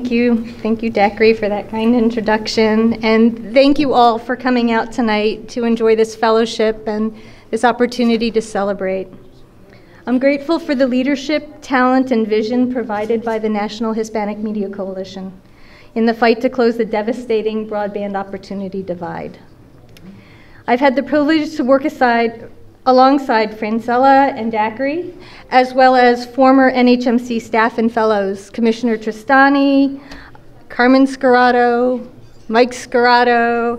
Thank you, Dacre, for that kind introduction, and thank you all for coming out tonight to enjoy this fellowship and this opportunity to celebrate. I'm grateful for the leadership, talent, and vision provided by the National Hispanic Media Coalition in the fight to close the devastating broadband opportunity divide. I've had the privilege to work alongside Francella and Dacre, as well as former NHMC staff and fellows, Commissioner Tristani, Carmen Scarado, Mike Scarado,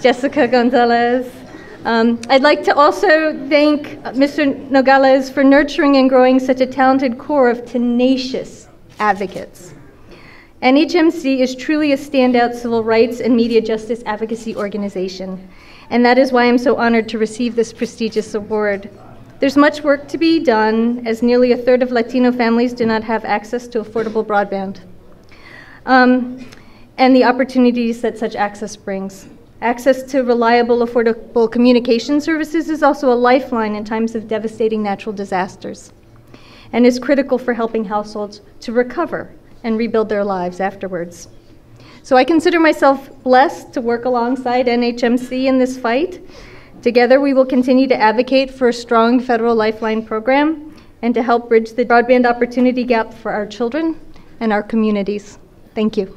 Jessica Gonzalez. I'd like to also thank Mr. Nogales for nurturing and growing such a talented core of tenacious advocates. NHMC is truly a standout civil rights and media justice advocacy organization, and that is why I'm so honored to receive this prestigious award. There's much work to be done, as nearly a third of Latino families do not have access to affordable broadband, and the opportunities that such access brings. Access to reliable, affordable communication services is also a lifeline in times of devastating natural disasters, and is critical for helping households to recover and rebuild their lives afterwards. So I consider myself blessed to work alongside NHMC in this fight. Together, we will continue to advocate for a strong federal lifeline program and to help bridge the broadband opportunity gap for our children and our communities. Thank you.